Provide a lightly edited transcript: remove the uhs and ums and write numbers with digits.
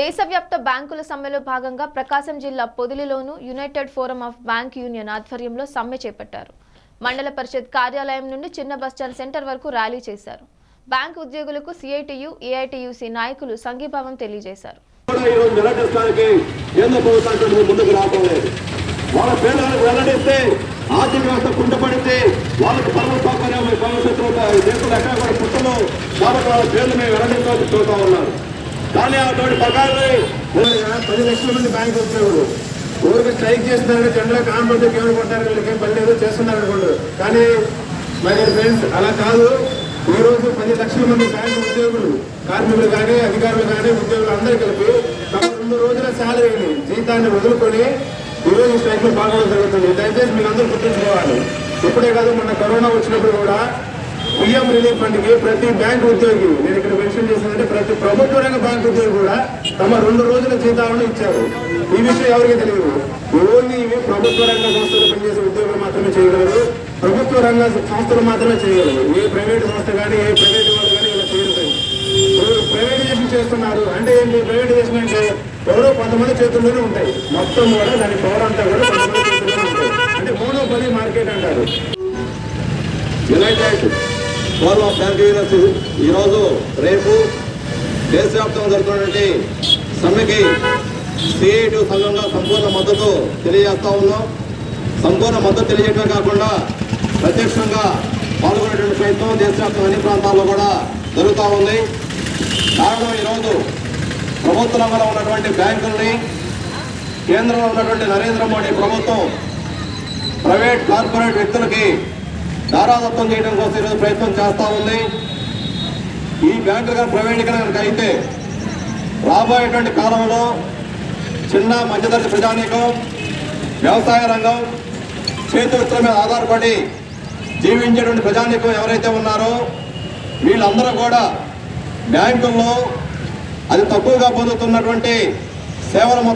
దేశవ్యాప్త బ్యాంకుల సమ్మెలో భాగంగా ప్రకాశం జిల్లా పొదిలిలోను United forum of bank union ఆధ్వర్యంలో సమ్మె చేపట్టారు. మండల పరిషత్ కార్యాలయం నుండి చిన్న బస్టాండ్ సెంటర్ వరకు ర్యాలీ చేశారు. బ్యాంక్ ఉద్యోగులకు సిఐటియు ఏఐటియుసి నాయకులు సంఘీభావం తెలియజేశారు. ఆర్థిక వ్యవస్థ కుంటపడితే వాళ్ళకి పనులు చూస్తా ఉన్నారు. కానీ అటువంటి ప్రకారం 10 లక్షల మంది బ్యాంకు వచ్చేవాడు ఊరికి స్ట్రైక్ చేస్తున్నారంటే జనరల్గా కాంపౌండ్ ఏమనుకుంటారు పని ఏదో చేస్తున్నారు అనుకుంటారు. కానీ మై డియర్ ఫ్రెండ్స్ అలా కాదు. ఈ రోజు 10 లక్షల మంది బ్యాంకు ఉద్యోగులు కార్మికులు కానీ అధికారులు కానీ ఉద్యోగులు అందరూ కలిపి 2 రోజుల శాలరీని జీతాన్ని వదులుకొని ఈరోజు స్ట్రైక్లో పాల్గొనడం జరుగుతుంది. దయచేసి మీరు అందరూ గుర్తుంచుకోవాలి. ఇప్పుడే కాదు మొన్న కరోనా వచ్చినప్పుడు కూడా బియ్యం రిలీఫ్ ఫండ్కి ప్రతి బ్యాంకు ఉద్యోగి నేను ఇక్కడ మెన్షన్ చేశానంటే ప్రతి ప్రభుత్వ రంగ బ్యాంకు ఉద్యోగి కూడా తమ 2 రోజుల జీతాలను ఇచ్చారు. ఈ విషయం ఎవరికి తెలియదు. ఓన్లీ ఇవి ప్రభుత్వ రంగ సంస్థలు పనిచేసే ఉద్యోగులు మాత్రమే చేయగలరు. ప్రభుత్వ రంగ సంస్థలు మాత్రమే చేయగలరు. ఏ ప్రైవేటు సంస్థ కానీ ఏ ప్రైవేటు వాళ్ళు కానీ ఇలా చేయలేదు. ప్రైవేటైజేషన్ చేస్తున్నారు అంటే ఏంటి? ప్రైవేటైజేషన్ అంటే ఎవరో కొంతమంది చేతుల్లోనే ఉంటాయి, మొత్తం కూడా దాని పవర్ అంతా కూడా కొంతమంది చేతుల్లోనే ఉంటాయి. అంటే మోనోపలీ మార్కెట్ అంటారు. United forum of Bank Unions ఈరోజు రేపు దేశవ్యాప్తంగా జరుగుతున్నటువంటి సమ్మెకి సిఐటి సంఘంలో సంపూర్ణ మద్దతు తెలియజేస్తా ఉన్నాం. సంపూర్ణ మద్దతు తెలియజేయడమే కాకుండా ప్రత్యక్షంగా పాల్గొనేటువంటి ప్రయత్నం దేశవ్యాప్తంగా అన్ని ప్రాంతాల్లో కూడా జరుగుతూ ఉంది. కారణం ఈరోజు ప్రభుత్వ రంగంలో ఉన్నటువంటి బ్యాంకుల్ని కేంద్రంలో ఉన్నటువంటి నరేంద్ర మోడీ ప్రభుత్వం ప్రైవేట్ కార్పొరేట్ వ్యక్తులకి ధారాదత్వం చేయడం కోసం ఈరోజు ప్రయత్నం చేస్తూ ఉంది. ఈ బ్యాంకులుగా ప్రైవేటీకరణ అయితే రాబోయేటువంటి కాలంలో చిన్న మధ్యతరగతి ప్రజానీకం వ్యవసాయ రంగం చేతి వృత్తుల మీద ఆధారపడి జీవించేటువంటి ప్రజానీకం ఎవరైతే ఉన్నారో వీళ్ళందరూ కూడా బ్యాంకుల్లో అది తక్కువగా పొందుతున్నటువంటి సేవల మొత్తం